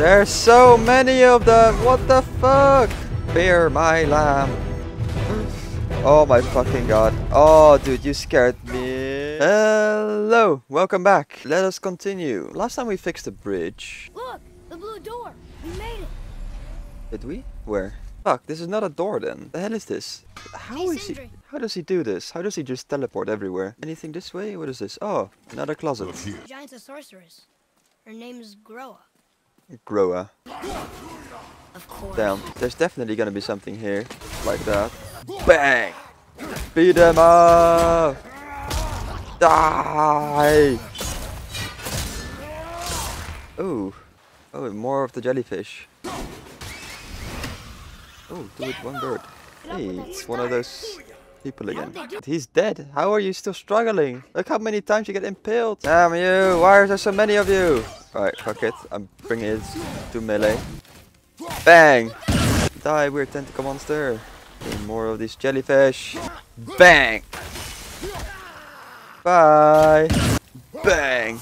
There's so many of them! What the fuck? Fear my lamb. Oh my fucking god. Oh dude, you scared me. Hello, welcome back. Let us continue. Last time we fixed the bridge. Look, the blue door. We made it. Did we? Where? Fuck, this is not a door then. What the hell is this? How does he do this? How does he just teleport everywhere? Anything this way? What is this? Oh, another closet. The giant's a sorceress. Her name is Gróa. Gróa. Of course. Damn, there's definitely gonna be something here. Like that. Bang! Beat them up! Die! Ooh. Oh, more of the jellyfish. Oh, do it one bird. Hey, it's one of those people again. He's dead. How are you still struggling? Look how many times you get impaled. Damn you, why are there so many of you? Alright, fuck it. I'm bringing it to melee. Bang! Die, weird tentacle monster. And more of these jellyfish. Bang! Bye! Bang!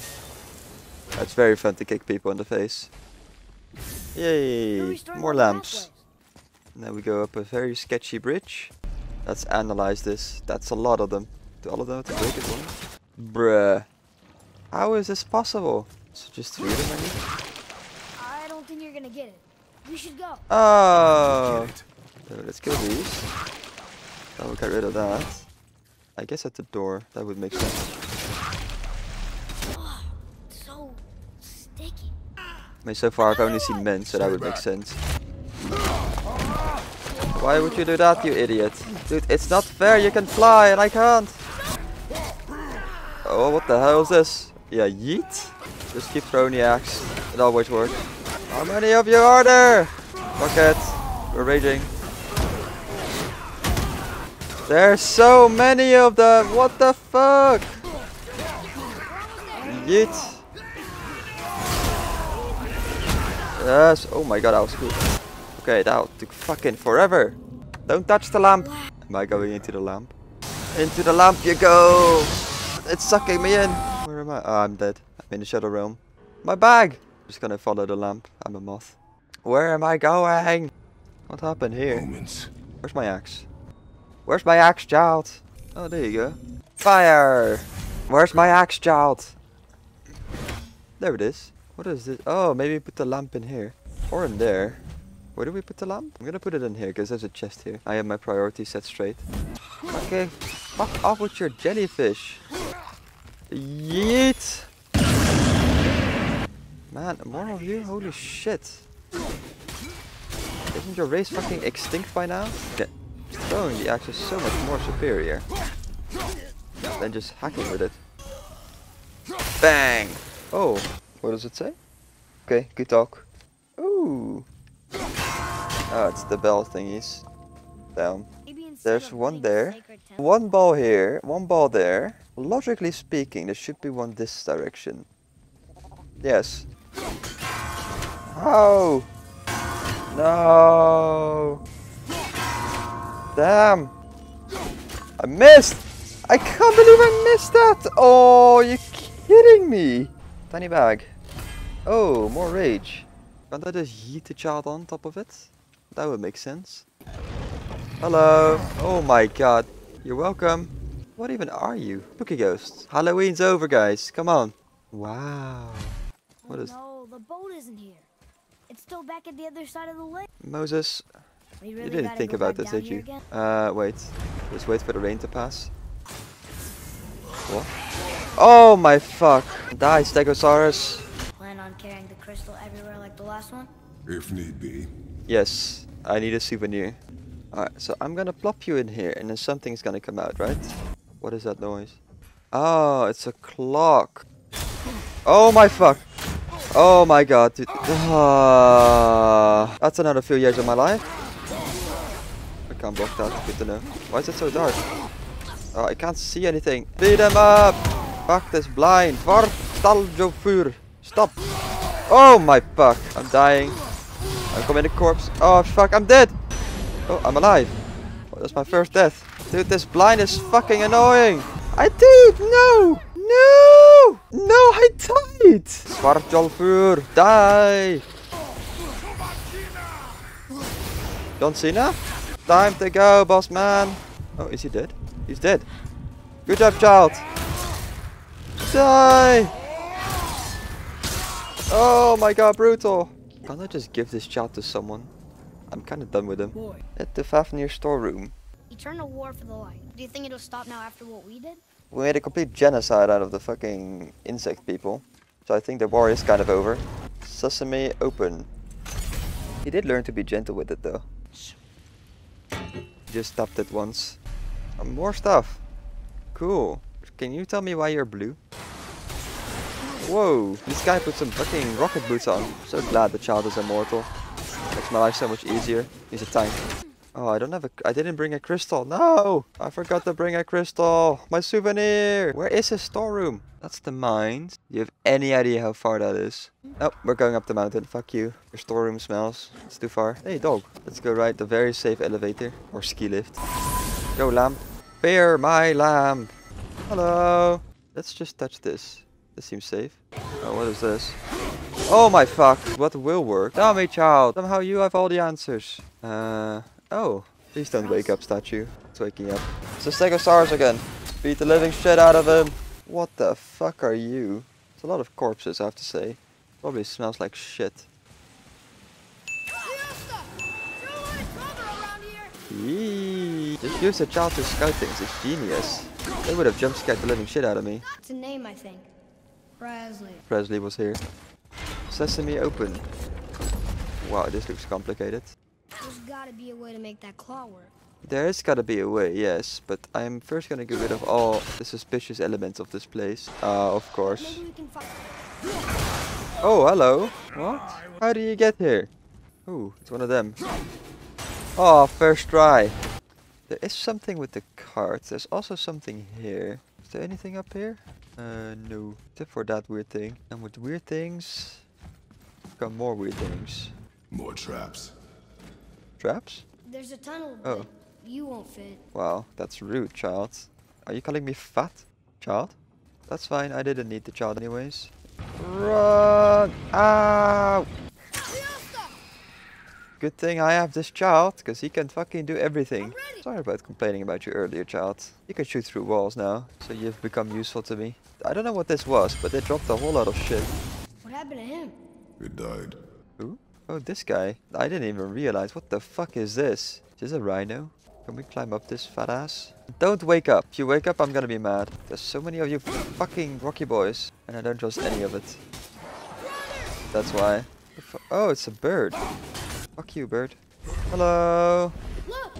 That's very fun to kick people in the face. Yay! More lamps. Now we go up a very sketchy bridge. Let's analyze this. That's a lot of them. Do all of them have to break it one? Bruh. How is this possible? So just three of them, I mean? I don't think you're gonna get it. We should go. Oh. So let's kill these. That will get rid of that. I guess at the door. That would make sense. Oh, so sticky. I mean, so far I've only seen men, so that would make sense. Why would you do that, you idiot? Dude, it's not fair, you can fly and I can't! Oh, what the hell is this? Yeah, yeet! Just keep throwing the axe. It always works. How many of you are there? Fuck it. We're raging. There's so many of them! What the fuck? Yeet! Yes! Oh my god, that was cool. Okay, that took fucking forever. Don't touch the lamp. Am I going into the lamp? Into the lamp you go. It's sucking me in. Where am I? Oh, I'm dead. I'm in the shadow realm. My bag. I'm just gonna follow the lamp. I'm a moth. Where am I going? What happened here? Moments. Where's my axe? Where's my axe, child? Oh, there you go. Fire. Where's my axe, child? There it is. What is this? Oh, maybe put the lamp in here. Or in there. Where do we put the lamp? I'm gonna put it in here because there's a chest here. I have my priorities set straight. Okay, fuck off with your jellyfish. Yeet! Man, more of you? Holy shit. Isn't your race fucking extinct by now? Yeah. Throwing the axe is so much more superior than just hacking with it. Bang! Oh, what does it say? Okay, good talk. Ooh. Oh, it's the bell thingies. Down. There's one there. One ball here. One ball there. Logically speaking, there should be one this direction. Yes. Oh! No! Damn! I missed! I can't believe I missed that! Oh, you're kidding me! Tiny bag. Oh, more rage. Can't I just yeet the child on top of it? That would make sense. Hello. Oh my god. You're welcome. What even are you? Spooky ghosts. Halloween's over, guys. Come on. Wow. What is... No, the boat isn't here. It's still back at the other side of the lake. Moses, really you didn't think about this, did you? Again? Wait. Just wait for the rain to pass. What? Oh my fuck. Die, Stegosaurus. Plan on carrying the crystal everywhere like the last one? If need be. Yes, I need a souvenir. Alright, so I'm gonna plop you in here and then something's gonna come out, right? What is that noise? Oh, it's a clock. Oh my fuck. Oh my god, dude. That's another few years of my life. I can't block that, good to know. Why is it so dark? Oh, I can't see anything. Beat them up! Fuck this blind. Svartjolfur. Stop. Oh my fuck. I'm dying. I'm committing a corpse. Oh fuck, I'm dead! Oh, I'm alive. Oh, that's my first death. Dude, this blind is fucking annoying. Dude, no! No! No, I died! Svartjolfur, die! John Cena? Time to go, boss man. Oh, is he dead? He's dead. Good job, child. Die! Oh my god, brutal. Can't I just give this child to someone? I'm kind of done with him. Boy. At the Fafnir storeroom. Eternal war for the light. Do you think it'll stop now after what we did? We made a complete genocide out of the fucking insect people. So I think the war is kind of over. Sesame open. He did learn to be gentle with it though. Just tapped it once. More stuff. Cool. Can you tell me why you're blue? Whoa, this guy put some fucking rocket boots on. So glad the child is immortal. Makes my life so much easier. He's a tank. Oh, I didn't bring a crystal. No! I forgot to bring a crystal. My souvenir! Where is his storeroom? That's the mine. Do you have any idea how far that is? Oh, we're going up the mountain. Fuck you. Your storeroom smells. It's too far. Hey, dog. Let's go ride the very safe elevator. Or ski lift. Go, lamp. Fear my lamp. Hello. Let's just touch this. This seems safe. Oh, what is this? Oh my fuck. What will work? Tell me, child. Somehow you have all the answers. Oh, please don't wake up, statue. It's waking up. It's a stegosaurus again. Beat the living shit out of him. What the fuck are you? It's a lot of corpses, I have to say. Probably smells like shit. Yee. Just use the child to scout things. It's genius. They would have jumpscared the living shit out of me. That's a name, I think. Presley. Presley was here. Sesame open. Wow, this looks complicated. There's gotta be a way to make that claw work. There's gotta be a way, yes, but I'm first gonna get rid of all the suspicious elements of this place. Of course. Oh, hello. What? How do you get here? Ooh, it's one of them. Oh, first try. There is something with the cards. There's also something here. Is there anything up here? No. Except for that weird thing. And with weird things, come more weird things. More traps. Traps? There's a tunnel. Oh. You won't fit. Wow, that's rude, child. Are you calling me fat, child? That's fine, I didn't need the child anyways. Run! Ow! Good thing I have this child, because he can fucking do everything. Sorry about complaining about you earlier, child. You can shoot through walls now, so you've become useful to me. I don't know what this was, but they dropped a whole lot of shit. What happened to him? He died. Who? Oh, this guy. I didn't even realize. What the fuck is this? Is this a rhino? Can we climb up this fat ass? Don't wake up. If you wake up, I'm gonna be mad. There's so many of you fucking Rocky boys. And I don't trust any of it. That's why. Oh, it's a bird. Fuck you, bird. Hello.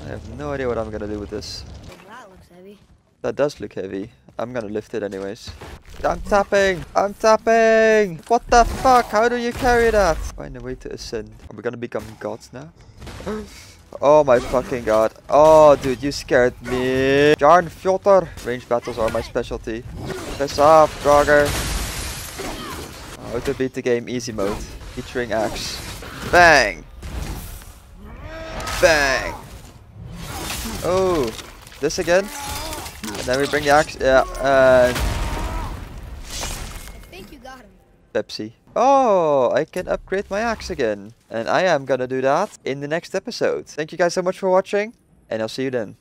I have no idea what I'm gonna do with this. That looks heavy. That does look heavy. I'm gonna lift it anyways. I'm tapping! I'm tapping! What the fuck? How do you carry that? Find a way to ascend. Are we gonna become gods now? Oh my fucking god. Oh dude, you scared me. Jarn Fjotter. Range battles are my specialty. Piss off, Draugr. How to beat the game easy mode. Featuring axe. Bang! Bang! Oh, this again? And then we bring the axe. Yeah, and... Pepsi. Oh, I can upgrade my axe again. And I am gonna do that in the next episode. Thank you guys so much for watching, and I'll see you then.